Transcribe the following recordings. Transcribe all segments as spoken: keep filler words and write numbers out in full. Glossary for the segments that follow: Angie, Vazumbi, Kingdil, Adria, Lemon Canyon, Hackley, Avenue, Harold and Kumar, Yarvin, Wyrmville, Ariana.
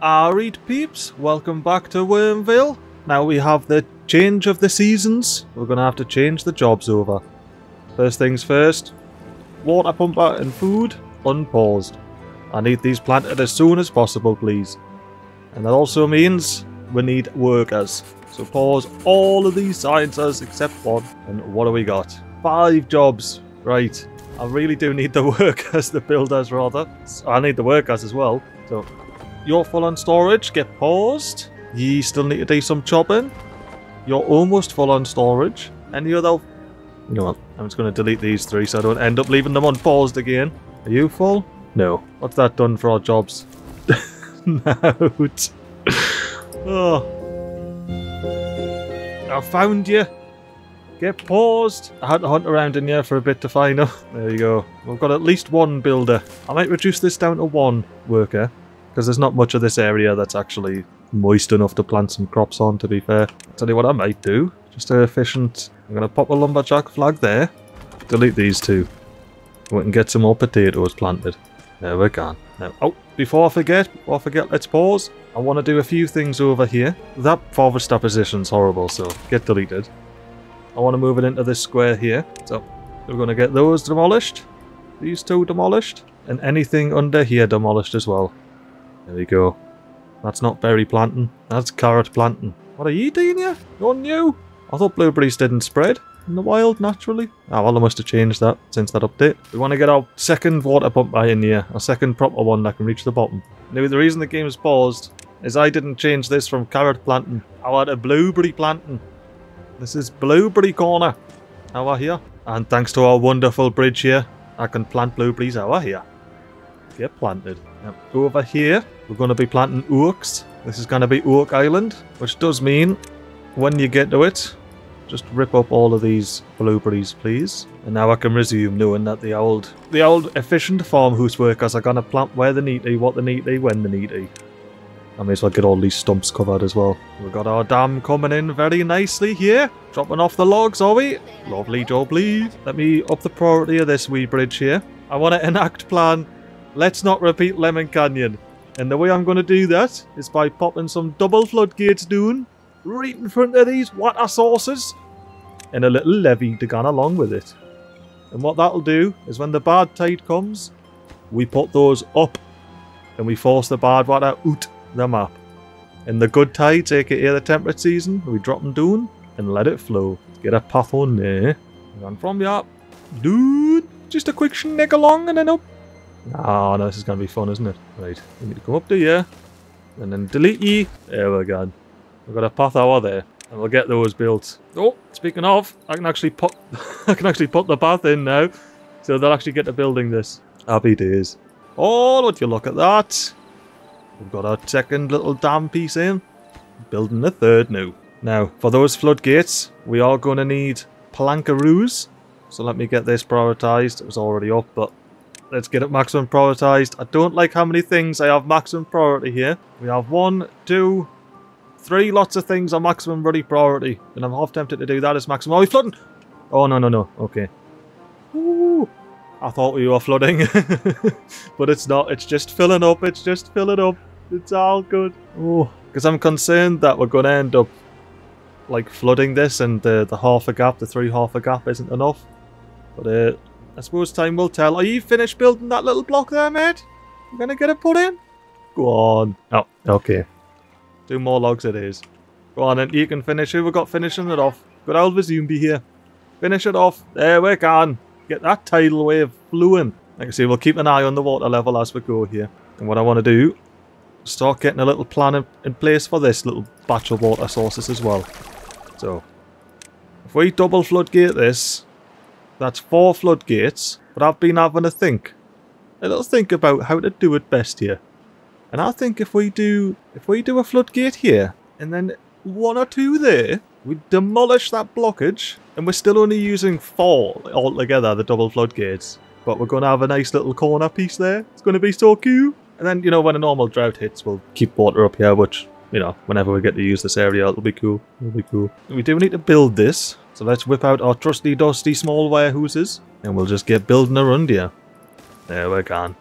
Alright peeps, welcome back to Wyrmville. Now we have the change of the seasons. We're going to have to change the jobs over. First things first, water pumper and food unpaused. I need these planted as soon as possible please. And that also means we need workers. So pause all of these sciences except one. And what do we got? Five jobs. Right. I really do need the workers, the builders rather. I need the workers as well. So... you're full on storage, get paused. You still need to do some chopping. You're almost full on storage. Any other... you know what, I'm just going to delete these three so I don't end up leaving them unpaused again. Are you full? No. What's that done for our jobs? Nout. Oh. I found you. Get paused. I had to hunt around in here for a bit to find them. There you go. We've got at least one builder. I might reduce this down to one worker. Because there's not much of this area that's actually moist enough to plant some crops on, to be fair. I'll tell you what I might do. Just an efficient... I'm going to pop a lumberjack flag there. Delete these two. We can get some more potatoes planted. There we go. Now, oh, before I forget, before I forget, let's pause. I want to do a few things over here. That forester position's horrible, so get deleted. I want to move it into this square here. So, we're going to get those demolished. These two demolished. And anything under here demolished as well. There we go. That's not berry planting. That's carrot planting. What are you doing here? You're new. I thought blueberries didn't spread in the wild naturally. Ah, oh, well, I must have changed that since that update. We want to get our second water pump in here. Our second proper one that can reach the bottom. Now, the reason the game is paused is I didn't change this from carrot planting. I had a blueberry planting. This is blueberry corner. Over here. And thanks to our wonderful bridge here, I can plant blueberries over here. Get planted. Now, over here, we're going to be planting oaks. This is going to be Oak Island, which does mean when you get to it, just rip up all of these blueberries, please. And now I can resume knowing that the old, the old efficient farmhouse workers are going to plant where they need to, what they need to, when they need to. I may as well get all these stumps covered as well. We've got our dam coming in very nicely here. Dropping off the logs, are we? Lovely job, please. Let me up the priority of this wee bridge here. I want to enact plan. Let's not repeat Lemon Canyon. And the way I'm going to do that is by popping some double floodgates down right in front of these water sources and a little levee to go along with it. And what that'll do is when the bad tide comes, we put those up and we force the bad water out the map. And the good tides, aka the temperate season, we drop them down and let it flow. Get a path on there. And from here, dude, just a quick sneak along and then up. Ah, oh, no, this is going to be fun, isn't it? Right, we need to come up to here, and then delete ye. There we go. We've got a path over there, and we'll get those built. Oh, speaking of, I can actually put, I can actually put the path in now, so they'll actually get to building this. Happy days. Oh, would you look at that? We've got our second little dam piece in, building the third now. Now, for those floodgates, we are going to need plankaroos. So let me get this prioritised. It was already up, but. Let's get it maximum prioritized. I don't like how many things I have maximum priority here. We have one, two, three lots of things on maximum ready priority. And I'm half tempted to do that as maximum. Are we flooding? Oh, no, no, no. Okay. Ooh, I thought we were flooding. But it's not. It's just filling up. It's just filling up. It's all good. Oh, because I'm concerned that we're going to end up like flooding this and the, the half a gap, the three half a gap isn't enough. But uh, I suppose time will tell. Are you finished building that little block there, mate? You gonna get it put in? Go on. Oh, okay. Two more logs it is. Go on, and you can finish. Who we got finishing it off? Good old Vazumbi here. Finish it off. There we go. Get that tidal wave flowing. Like I say, we'll keep an eye on the water level as we go here. And what I want to do is start getting a little plan in, in place for this little batch of water sources as well. So, if we double floodgate this... that's four floodgates, but I've been having a think. A little think about how to do it best here. And I think if we do if we do a floodgate here, and then one or two there, we demolish that blockage, and we're still only using four altogether, the double floodgates. But we're going to have a nice little corner piece there. It's going to be so cute. And then, you know, when a normal drought hits, we'll keep water up here, which, you know, whenever we get to use this area, it'll be cool. It'll be cool. We do need to build this. So let's whip out our trusty, dusty, small warehouses, and we'll just get building around here. There we go.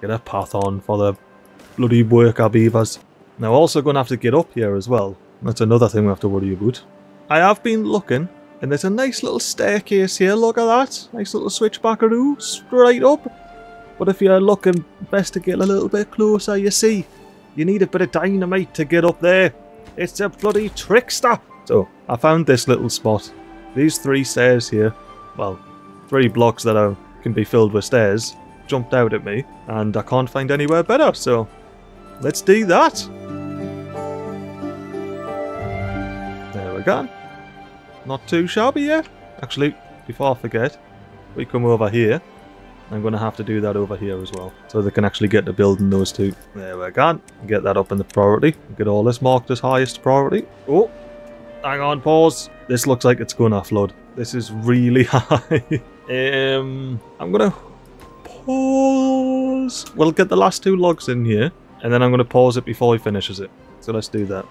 Get a path on for the bloody work our beavers. Now also going to have to get up here as well. That's another thing we have to worry about. I have been looking, and there's a nice little staircase here, look at that. Nice little switchbackaroo, straight up. But if you look and investigate a little bit closer, you see, you need a bit of dynamite to get up there. It's a bloody trickster. So, I found this little spot. These three stairs here, well, three blocks that are, can be filled with stairs, jumped out at me, and I can't find anywhere better, so let's do that. There we go. Not too shabby yet. Actually, before I forget, we come over here. I'm going to have to do that over here as well, so they can actually get to building those two. There we go. Get that up in the priority. Get all this marked as highest priority. Oh, hang on, pause. This looks like it's going to flood. This is really high. um, I'm going to pause. We'll get the last two logs in here, and then I'm going to pause it before he finishes it. So let's do that.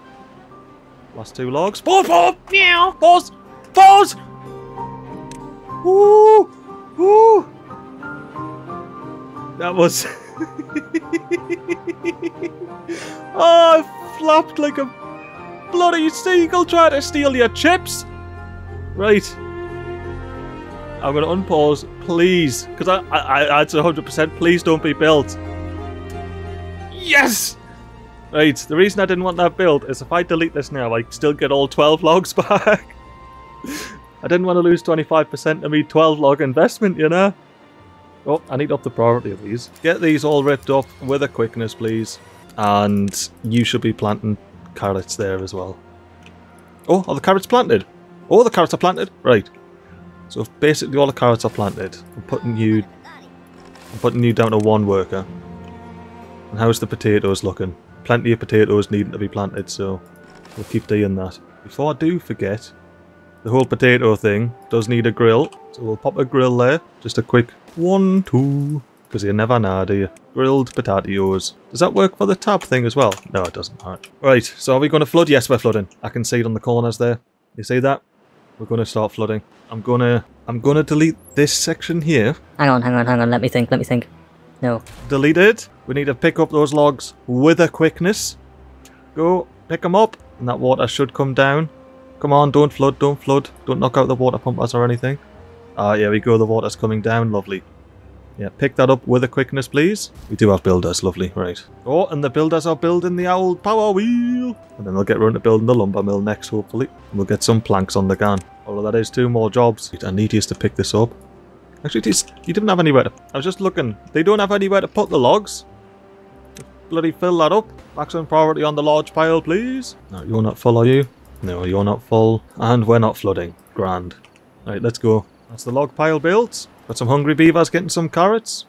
Last two logs. Pause, pause, meow, pause, pause. Woo, woo. That was... oh, I flapped like a bloody seagull trying to steal your chips. Right. I'm going to unpause, please. Because I, I, I, it's one hundred percent. Please don't be built. Yes! Right, the reason I didn't want that build is if I delete this now, I still get all twelve logs back. I didn't want to lose twenty-five percent of me twelve log investment, you know? Oh, I need up the priority of these. Get these all ripped up with a quickness, please. And you should be planting carrots there as well. Oh, are the carrots planted? Oh, the carrots are planted. Right. So basically all the carrots are planted. I'm putting you, I'm putting you down to one worker. And how's the potatoes looking? Plenty of potatoes needing to be planted, so we'll keep doing that. Before I do forget, the whole potato thing does need a grill. So we'll pop a grill there. Just a quick one, two. Because you never know, do you? Grilled potatoes. Does that work for the tab thing as well? No, it doesn't. All right. Right, so are we going to flood? Yes, we're flooding. I can see it on the corners there. You see that? We're going to start flooding. I'm going to I'm going to delete this section here. Hang on, hang on, hang on. Let me think, let me think. No. Delete it. We need to pick up those logs with a quickness. Go, pick them up. And that water should come down. Come on, don't flood, don't flood. Don't knock out the water pumpers or anything. Ah, yeah, we go. The water's coming down. Lovely. Yeah, pick that up with a quickness, please. We do have builders. Lovely. Right. Oh, and the builders are building the old power wheel. And then they'll get around to building the lumber mill next, hopefully. And we'll get some planks on the gun. Although that is two more jobs. I need you to pick this up. Actually, you didn't have anywhere to... I was just looking. They don't have anywhere to put the logs. Bloody fill that up. Maximum priority on the large pile, please. No, you're not full, are you? No, you're not full. And we're not flooding. Grand. Right, let's go. That's the log pile built. Got some hungry beavers getting some carrots.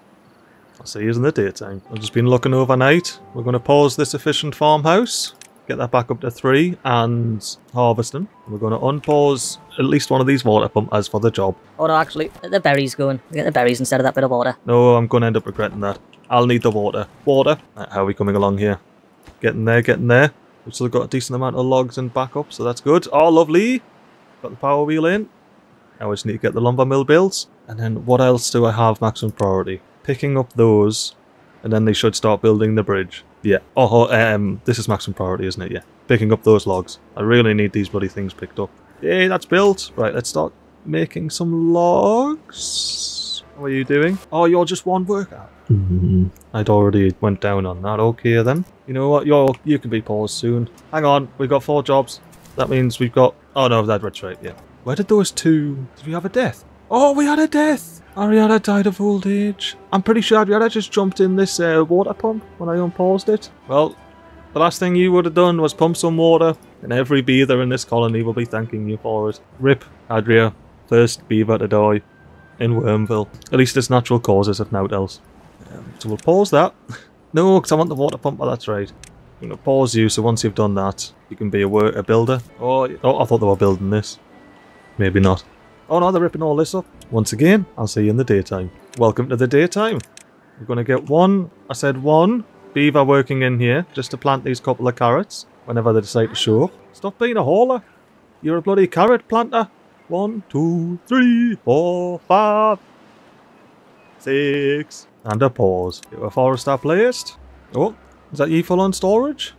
I'll see you in the daytime. I've just been looking overnight. We're going to pause this efficient farmhouse. Get that back up to three and harvesting. We're going to unpause at least one of these water pumpers for the job. Oh no, actually, get the berries going. Get the berries instead of that bit of water. No, I'm going to end up regretting that. I'll need the water. Water. Right, how are we coming along here? Getting there, getting there. We've still got a decent amount of logs and backup, so that's good. Oh, lovely. Got the power wheel in. Now I just need to get the lumber mill built. And then what else do I have maximum priority? Picking up those, and then they should start building the bridge. Yeah. Oh, um, this is maximum priority, isn't it? Yeah. Picking up those logs. I really need these bloody things picked up. Yay, that's built. Right, let's start making some logs. How are you doing? Oh, you're just one worker. Mm-hmm. I'd already went down on that. Okay, then. You know what? You're, you can be paused soon. Hang on. We've got four jobs. That means we've got... Oh, no, that's red stripe. Yeah. Where did those two... Did we have a death? Oh, we had a death! Ariana died of old age. I'm pretty sure Ariana just jumped in this uh, water pump when I unpaused it. Well, the last thing you would have done was pump some water, and every beaver in this colony will be thanking you for it. Rip, Adria. First beaver to die in Wyrmville. At least it's natural causes, if naught else. Um, so we'll pause that. No, because I want the water pump, but that's right. I'm going to pause you, so once you've done that, you can be a, work a builder. Oh, oh, I thought they were building this. Maybe not. Oh no, they're ripping all this up. Once again, I'll see you in the daytime. Welcome to the daytime. We're going to get one, I said one, beaver working in here just to plant these couple of carrots whenever they decide to show up. Stop being a hauler. You're a bloody carrot planter. One, two, three, four, five, six. And a pause. Get a forester placed. Oh, Is that you full on storage?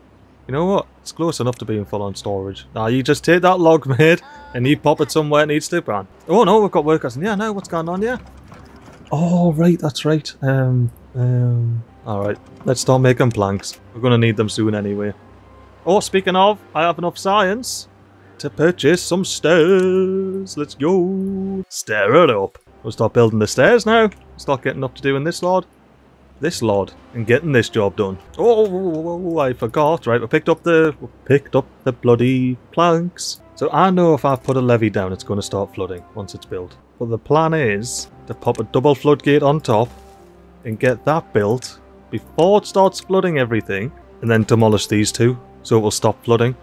You know what? It's close enough to being full on storage. Now you just take that log, mate, and you pop it somewhere it needs to, man. Oh no, we've got workers in here now. What's going on here? Oh, right, that's right. Um, um, Alright, let's start making planks. We're going to need them soon anyway. Oh, speaking of, I have enough science to purchase some stairs. Let's go. Stair it up. We'll start building the stairs now. Start getting up to doing this, lord. This lord and getting this job done. Oh, I forgot. Right, we picked up the we picked up the bloody planks. So I know if I put a levee down, it's going to start flooding once it's built. But the plan is to pop a double floodgate on top and get that built before it starts flooding everything, and then demolish these two so it will stop flooding.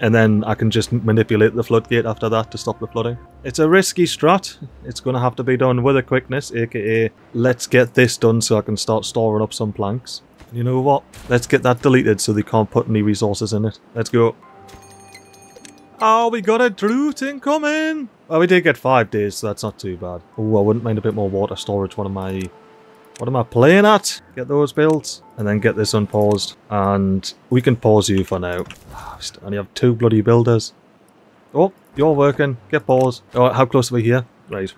And then I can just manipulate the floodgate after that to stop the flooding. It's a risky strat. It's going to have to be done with a quickness, aka let's get this done so I can start storing up some planks. You know what? Let's get that deleted so they can't put any resources in it. Let's go. Oh, we got a drought incoming! Well, we did get five days, so that's not too bad. Oh, I wouldn't mind a bit more water storage. What am I... What am I playing at? Get those built, and then get this unpaused. And we can pause you for now. I only have two bloody builders. Oh, you're working. Get paused. Oh, how close are we here? Right.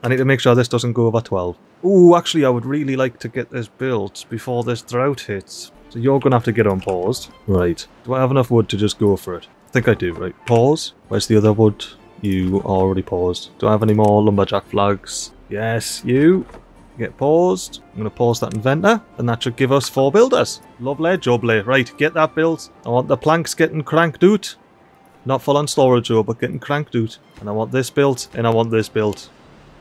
I need to make sure this doesn't go over twelve. Ooh, actually, I would really like to get this built before this drought hits. So you're going to have to get unpaused. Right. Do I have enough wood to just go for it? I think I do. Right. Pause. Where's the other wood? You already paused. Do I have any more lumberjack flags? Yes, you. Get paused. I'm going to pause that inventor, and that should give us four builders. Lovely jubbly. Right, get that built. I want the planks getting cranked out. Not full on storage, though, but getting cranked out. And I want this built, and I want this built.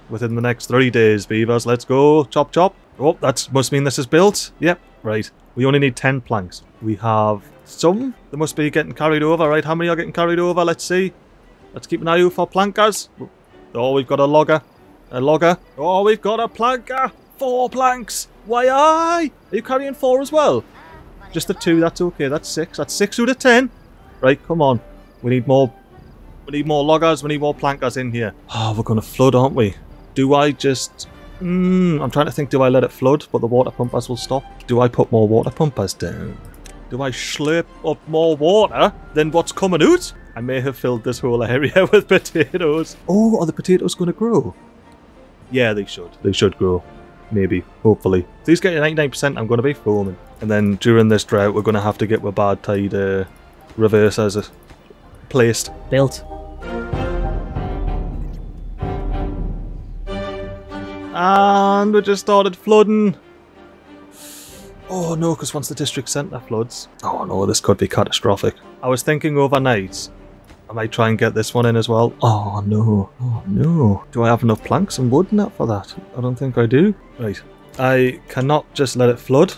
Within the next three days, beavers. Let's go. Chop, chop. Oh, that must mean this is built. Yep, right. We only need ten planks. We have some. They must be getting carried over, right? How many are getting carried over? Let's see. Let's keep an eye out for plankers. Oh, we've got a logger. A logger. Oh, we've got a planker. Four planks. Why, aye. Are you carrying four as well? Just the two. That's okay. That's six. That's six out of ten. Right, come on. We need more. We need more loggers. We need more plankers in here. Oh, we're going to flood, aren't we? Do I just... Mm, I'm trying to think. Do I let it flood? But the water pumpers will stop. Do I put more water pumpers down? Do I slurp up more water than what's coming out? I may have filled this whole area with potatoes. Oh, are the potatoes going to grow? Yeah, they should. They should grow. Maybe. Hopefully. If these get ninety-nine percent, I'm going to be foaming. And then during this drought, we're going to have to get with bad tide uh, reversers placed. Built. And we just started flooding. Oh no, because once the district centre floods... Oh no, this could be catastrophic. I was thinking overnight. I might try and get this one in as well. Oh no, oh no. Do I have enough planks and wood net for that? I don't think I do. Right, I cannot just let it flood,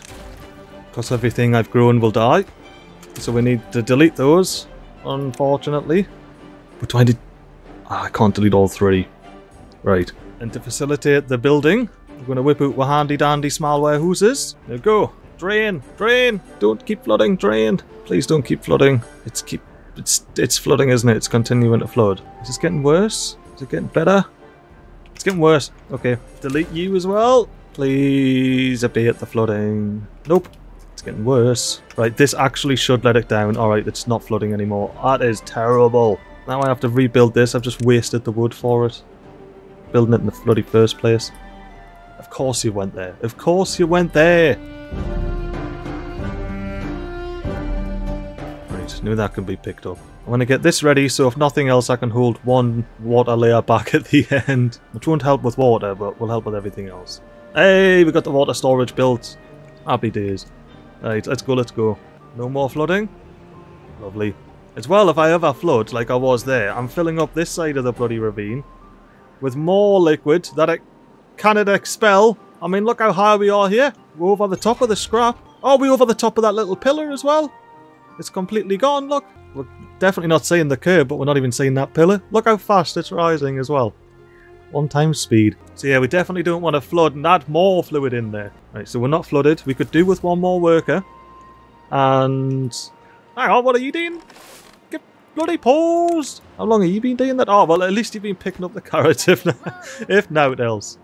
because everything I've grown will die. So we need to delete those, unfortunately. But do I need... Ah, I can't delete all three. Right, and to facilitate the building, I'm going to whip out my handy dandy smallware houses. There we go. Drain, drain. Don't keep flooding, drain. Please don't keep flooding. It's keep... It's it's flooding, isn't it? It's continuing to flood. Is this getting worse? Is it getting better? It's getting worse. Okay. Delete you as well. Please abate the flooding. Nope. It's getting worse. Right, this actually should let it down. Alright, it's not flooding anymore. That is terrible. Now I have to rebuild this. I've just wasted the wood for it. Building it in the bloody first place. Of course you went there. Of course you went there. Knew that can be picked up. I want to get this ready so if nothing else I can hold one water layer back at the end. Which won't help with water, but will help with everything else. Hey, we got the water storage built. Happy days. Right, let's go, let's go. No more flooding? Lovely. As well, if I ever flood, like I was there, I'm filling up this side of the bloody ravine with more liquid that it cannot expel. I mean, look how high we are here. We're over the top of the scrap. Oh, we're over the top of that little pillar as well. It's completely gone, look. We're definitely not seeing the curb, but we're not even seeing that pillar. Look how fast it's rising as well. One time speed. So yeah, we definitely don't want to flood and add more fluid in there. Right, so we're not flooded. We could do with one more worker. And... Hang on, what are you doing? Get bloody paused! How long have you been doing that? Oh, well, at least you've been picking up the carrot, if not, if not else.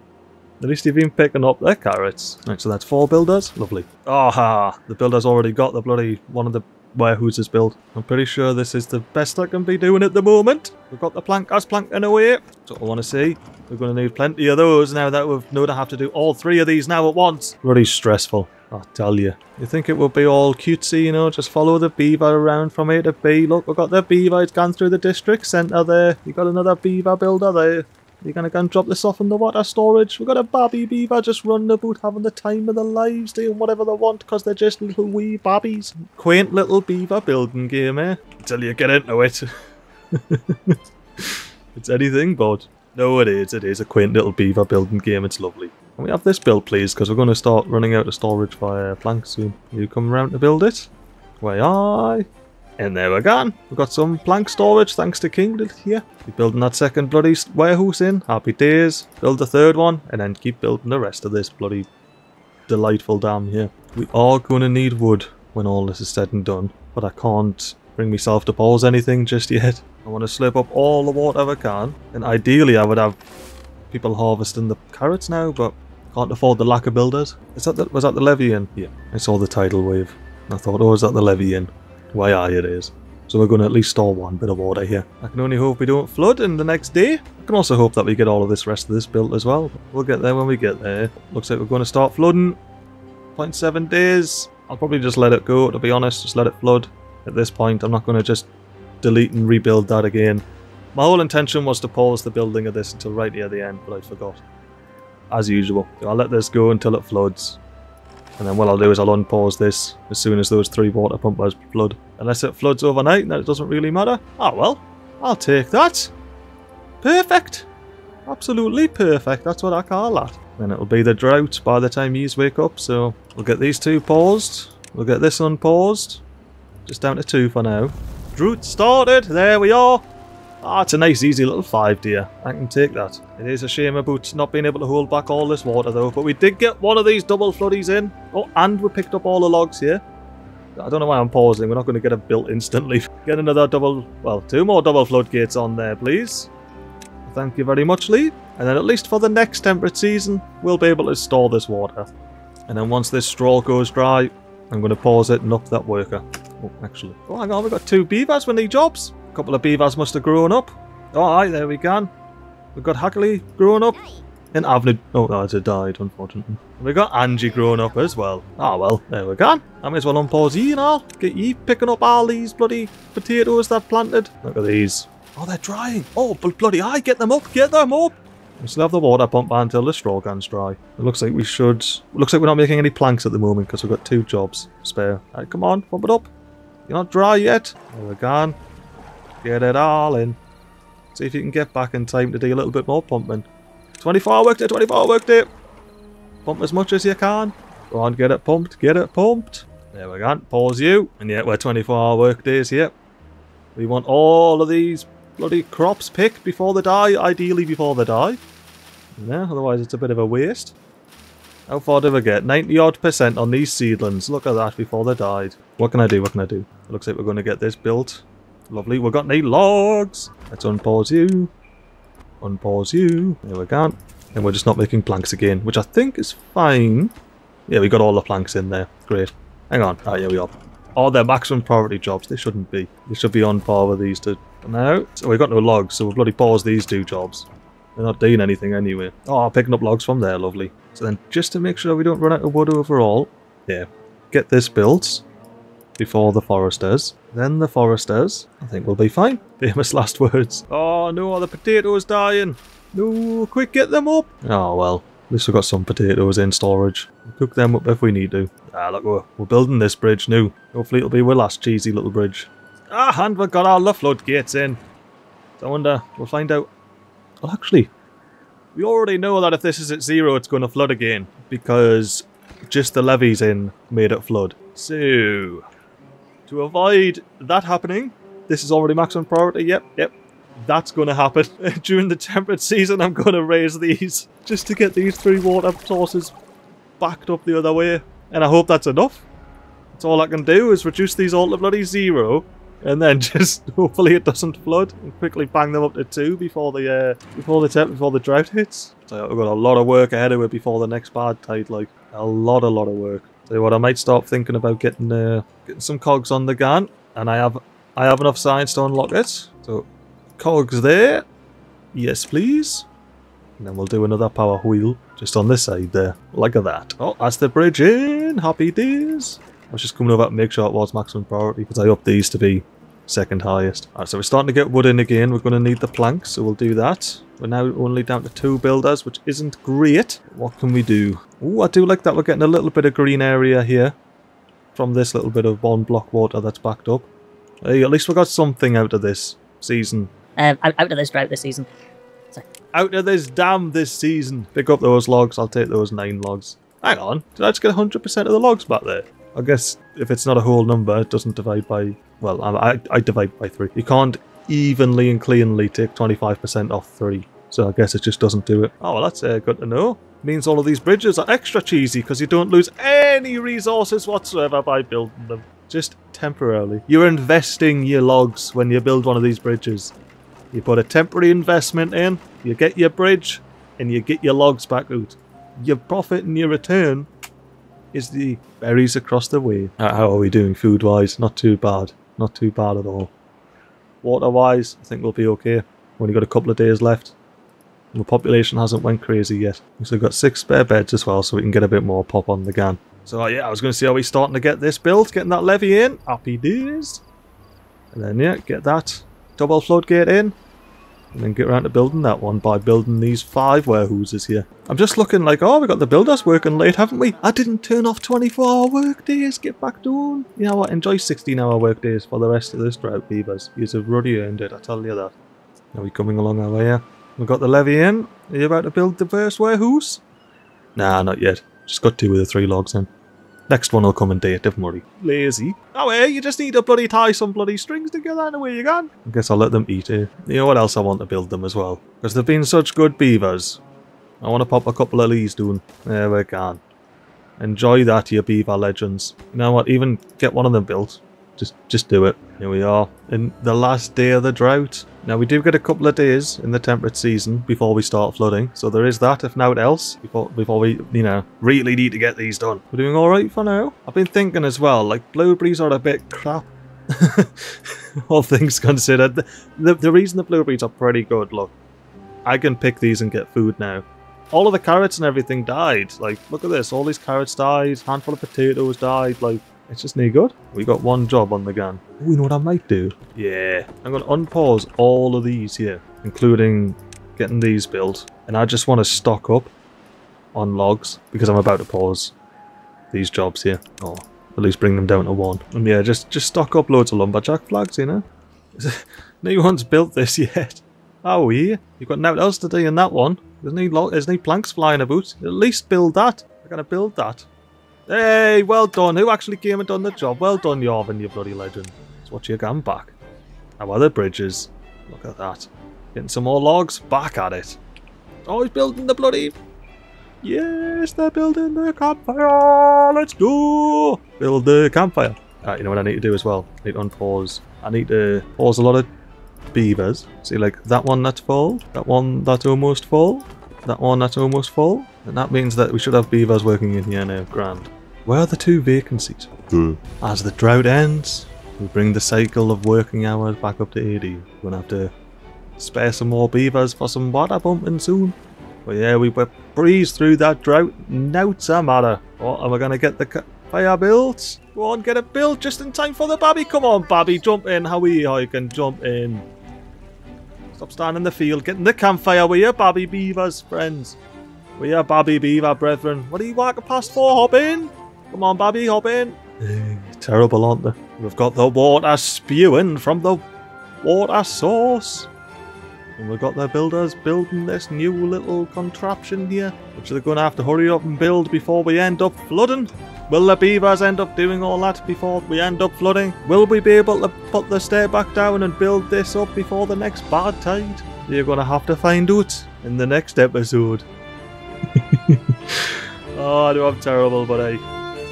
Initiative impact and up their carrots. Right, so that's four builders. Lovely. Aha! The builder's already got the bloody one of the warehouses built. I'm pretty sure this is the best I can be doing at the moment. We've got the plank as planking away. That's what I want to see. We're going to need plenty of those now that we've known I have to do all three of these now at once. Really stressful, I tell you. You think it would be all cutesy, you know, just follow the beaver around from A to B. Look, we've got the beaver. It's gone through the district centre there. You got another beaver builder there. You're going to go and drop this off in the water storage. We've got a babby beaver just running about having the time of their lives, doing whatever they want because they're just little wee babbies. Quaint little beaver building game, eh? Until you get into it. It's anything but. No, it is. It is a quaint little beaver building game. It's lovely. Can we have this built, please? Because we're going to start running out of storage via plank soon. You come round to build it. Why, aye. And there we're gone. We've got some plank storage thanks to Kingdil here. Keep building that second bloody warehouse in. Happy days. Build the third one and then keep building the rest of this bloody delightful dam here. We are going to need wood when all this is said and done. But I can't bring myself to pause anything just yet. I want to slip up all the water I can. And ideally I would have people harvesting the carrots now, but can't afford the lack of builders. Is that the, was that the levy in? Yeah. I saw the tidal wave. And I thought, oh, is that the levy in? Why, aye, it is. So we're going to at least store one bit of water here. I can only hope we don't flood in the next day. I can also hope that we get all of this rest of this built as well. We'll get there when we get there. Looks like we're going to start flooding. zero point seven days. I'll probably just let it go, to be honest. Just let it flood at this point. I'm not going to just delete and rebuild that again. My whole intention was to pause the building of this until right near the end, but I forgot. As usual. So I'll let this go until it floods. And then what I'll do is I'll unpause this as soon as those three water pumpers flood. Unless it floods overnight, then it doesn't really matter. Ah, well, I'll take that. Perfect. Absolutely perfect. That's what I call that. Then it'll be the drought by the time yous wake up. So we'll get these two paused. We'll get this unpaused. Just down to two for now. Drought started. There we are. Ah, it's a nice easy little five, dear. I can take that. It is a shame about not being able to hold back all this water, though. But we did get one of these double floodies in. Oh, and we picked up all the logs here. I don't know why I'm pausing. We're not going to get them built instantly. Get another double... Well, two more double floodgates on there, please. Thank you very much, Lee. And then at least for the next temperate season, we'll be able to store this water. And then once this straw goes dry, I'm going to pause it and up that worker. Oh, actually. Oh, hang on. We've got two beavers with need jobs. A couple of beavers must have grown up. Alright, there we can. We've got Hackley grown up. And Avenue. Oh, that's a died, unfortunately. And we've got Angie grown up as well. Ah, well, there we can. I may as well unpause ye and all. Get ye picking up all these bloody potatoes they've planted. Look at these. Oh, they're drying. Oh, but bloody aye, get them up, get them up. We still have the water pump until the straw can's dry. It looks like we should. Looks like we're not making any planks at the moment because we've got two jobs spare. Alright, come on, pump it up. You're not dry yet. There we can. Get it all in. See if you can get back in time to do a little bit more pumping. twenty-four hour workday, twenty-four hour workday. Pump as much as you can. Go on, get it pumped, get it pumped. There we go. Pause you. And yet we're twenty-four hour workdays here. We want all of these bloody crops picked before they die. Ideally before they die. Yeah, otherwise it's a bit of a waste. How far do we get? ninety odd percent on these seedlings. Look at that before they died. What can I do? What can I do? It looks like we're going to get this built. Lovely, we've got any logs. Let's unpause you. Unpause you. There we go. And we're just not making planks again, which I think is fine. Yeah, we got all the planks in there. Great. Hang on. Ah, oh, here we are. Oh, they're maximum priority jobs. They shouldn't be. They should be on par with these two. No. So we've got no logs, so we'll bloody pause these two jobs. They're not doing anything anyway. Oh, picking up logs from there. Lovely. So then just to make sure we don't run out of wood overall. Yeah. Get this built. Before the foresters. Then the foresters. I think we'll be fine. Famous last words. Oh no, the potatoes dying. No, quick, get them up. Oh well, at least we've got some potatoes in storage. We'll cook them up if we need to. Ah, look, we're, we're building this bridge new. Hopefully it'll be our last cheesy little bridge. Ah, and we've got all the floodgates in. So I wonder, we'll find out. Well, actually, we already know that if this is at zero, it's going to flood again. Because just the levees in made it flood. So... to avoid that happening, this is already maximum priority, yep, yep, that's going to happen. During the temperate season, I'm going to raise these, just to get these three water sources backed up the other way. And I hope that's enough. That's all I can do, is reduce these all to bloody zero, and then just hopefully it doesn't flood and quickly bang them up to two before the uh, before the temp, before the drought hits. So we've got a lot of work ahead of it before the next bad tide, like a lot, a lot of work. So what I might start thinking about getting uh, getting some cogs on the gun, and I have I have enough science to unlock it. So cogs there, yes please. And then we'll do another power wheel just on this side there, like that. Oh, that's the bridge in. Happy days. I was just coming over to make sure it was maximum priority because I upped these to be second highest. Alright, so we're starting to get wood in again. We're going to need the planks, so we'll do that. We're now only down to two builders, which isn't great. What can we do? Oh, I do like that we're getting a little bit of green area here from this little bit of one block water that's backed up. Hey, at least we got something out of this season. Um, out of this drought this season. Sorry. Out of this dam this season. Pick up those logs. I'll take those nine logs. Hang on. Did I just get one hundred percent of the logs back there? I guess if it's not a whole number, it doesn't divide by... Well, I, I divide by three. You can't evenly and cleanly take twenty-five percent off three. So I guess it just doesn't do it. Oh, well, that's uh, good to know. Means all of these bridges are extra cheesy because you don't lose any resources whatsoever by building them. Just temporarily. You're investing your logs when you build one of these bridges. You put a temporary investment in, you get your bridge, and you get your logs back out. Your profit and your return... is the berries across the way. How are we doing food-wise? Not too bad. Not too bad at all. Water-wise, I think we'll be okay. We've only got a couple of days left. And the population hasn't went crazy yet. So we've got six spare beds as well, so we can get a bit more pop on the gun. So uh, yeah, I was going to see how we're starting to get this built, getting that levee in. Happy days. And then yeah, get that double floodgate in. And then get around to building that one by building these five warehouses here. I'm just looking like, oh, we got the builders working late, haven't we? I didn't turn off twenty-four hour work days. Get back down. You know what? Enjoy sixteen hour work days for the rest of this drought, beavers. You've already earned it, I tell you that. Are we coming along our way here? We've got the levee in. Are you about to build the first warehouse? Nah, not yet. Just got two of the three logs in. Next one will come in date, don't worry. Lazy. Oh, hey, you just need to bloody tie some bloody strings together and away you gone. I guess I'll let them eat here. You know what else I want to build them as well? Because they've been such good beavers. I want to pop a couple of these down. There we go. Enjoy that, you beaver legends. You know what, even get one of them built. Just just do it. Here we are, in the last day of the drought. Now we do get a couple of days in the temperate season before we start flooding, so there is that, if not else, before, before we, you know, really need to get these done. We're doing alright for now. I've been thinking as well, like, blueberries are a bit crap, all things considered. The, the, the reason the blueberries are pretty good, look, I can pick these and get food now. All of the carrots and everything died, like, look at this, all these carrots died, handful of potatoes died, like, it's just no good. We got one job on the gun. Ooh, you know what I might do? Yeah. I'm going to unpause all of these here, including getting these built. And I just want to stock up on logs because I'm about to pause these jobs here. Or at least bring them down to one. And yeah, just, just stock up loads of lumberjack flags, you know? No one's built this yet. Oh, yeah. You've got nothing else to do in that one. There's no, log there's no planks flying about. At least build that. We're going to build that. Hey, well done. Who actually came and done the job? Well done, Yarvin, you bloody legend. Let's watch your gun back. How are the bridges? Look at that. Getting some more logs. Back at it. Oh, he's building the bloody... Yes, they're building the campfire. Let's go. Build the campfire. Alright, you know what I need to do as well? I need to unpause. I need to pause a lot of beavers. See, like, that one that's full. That one that's almost full. That one that's almost full. And that means that we should have beavers working in here now. Grand. Where are the two vacancies? Mm. As the drought ends, we bring the cycle of working hours back up to eighty. We're going to have to spare some more beavers for some water pumping soon. But yeah, we breeze through that drought. Now it's a matter. Oh, and we're going to get the fire built. Go on, get it built just in time for the babby. Come on, babby, jump in. How we I can jump in. Stop standing in the field, getting the campfire with your babby beavers, friends. We are babby beaver, brethren. What are you walking past for? Hop in. Come on, Babby, hop in. Terrible, aren't they? We've got the water spewing from the water source. And we've got the builders building this new little contraption here, which they're going to have to hurry up and build before we end up flooding. Will the beavers end up doing all that before we end up flooding? Will we be able to put the stair back down and build this up before the next bad tide? You're going to have to find out in the next episode. Oh, I know I'm terrible, but hey.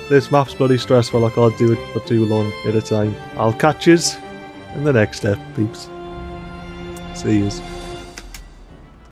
This map's bloody stressful, I can't do it for too long at a time. I'll catch yous in the next step, peeps. See yous.